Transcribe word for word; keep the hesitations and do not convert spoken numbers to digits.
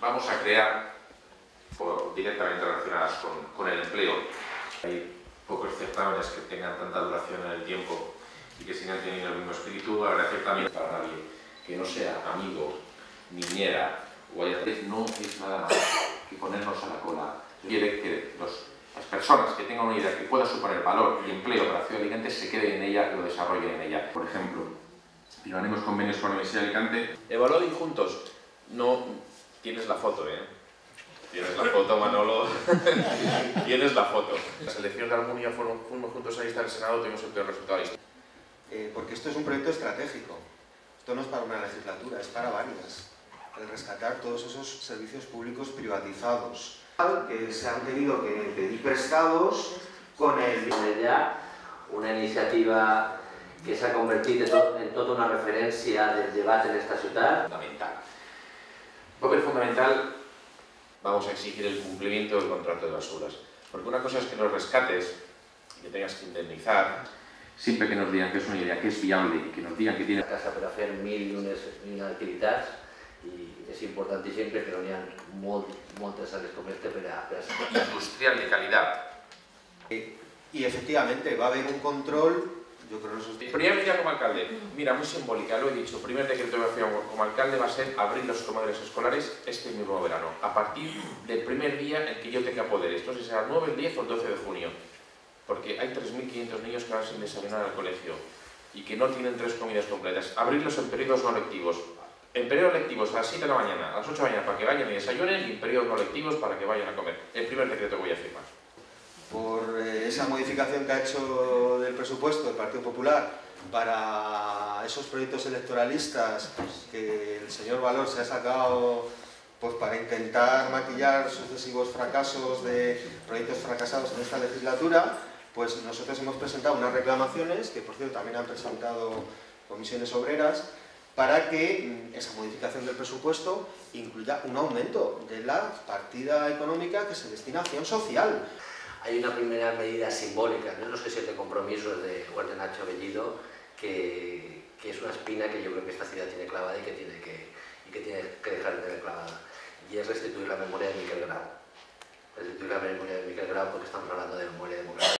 Vamos a crear, por, directamente relacionadas con, con el empleo. Hay pocos certámenes que tengan tanta duración en el tiempo y que sigan teniendo el mismo espíritu. Agradecer también para nadie que no sea amigo, niñera o haya... No es nada más que ponernos a la cola. Quiere que los, las personas que tengan una idea que pueda suponer valor y empleo para la ciudad de Alicante se queden en ella y lo desarrollen en ella. Por ejemplo, firmaremos convenios con la Universidad de Alicante. Evaluado y juntos. No tienes la foto, ¿eh? Tienes la foto, Manolo. Tienes la foto. La selección de Almunia fuimos juntos a lista del Senado, tuvimos el peor resultado de lista. Eh, porque esto es un proyecto estratégico. Esto no es para una legislatura, es para varias. El rescatar todos esos servicios públicos privatizados. Que se han tenido que pedir prestados con el... Una iniciativa que se ha convertido en toda una referencia del debate en esta ciudad. Fundamental. Papel fundamental, vamos a exigir el cumplimiento del contrato de basuras. Porque una cosa es que nos rescates y que tengas que indemnizar. Siempre que nos digan que es una idea, que es viable y que nos digan que tiene... Casa per a fer mil i unes, mil activitats i és important i sempre que no hi ha molt, moltes sales com este per a... Per a... Industrial de calidad. Y, y efectivamente va a haber un control. Yo creo que es... Primer día como alcalde, mira, muy simbólica, lo he dicho, el primer decreto que voy a hacer como alcalde va a ser abrir los comedores escolares este mismo verano, a partir del primer día en que yo tenga poderes, entonces será el nueve, el diez o el doce de junio, porque hay tres mil quinientos niños que van sin desayunar al colegio y que no tienen tres comidas completas, abrirlos en periodos no lectivos, en periodos lectivos a las siete de la mañana, a las ocho de la mañana para que vayan y desayunen y en periodos no lectivos para que vayan a comer, el primer decreto que voy a firmar. Por eh, esa modificación que ha hecho del presupuesto del Partido Popular para esos proyectos electoralistas que el señor Valor se ha sacado pues, para intentar maquillar sucesivos fracasos de proyectos fracasados en esta legislatura, pues nosotros hemos presentado unas reclamaciones, que por cierto también han presentado comisiones obreras, para que esa modificación del presupuesto incluya un aumento de la partida económica que se destina a acción social. Hay una primera medida simbólica, ¿no? Los que siete compromisos de, de Nacho Bellido, que, que es una espina que yo creo que esta ciudad tiene clavada y que tiene que, y que, tiene que dejar de tener clavada. Y es restituir la memoria de Miquel Grau. Restituir la memoria de Miquel Grau porque estamos hablando de memoria democrática.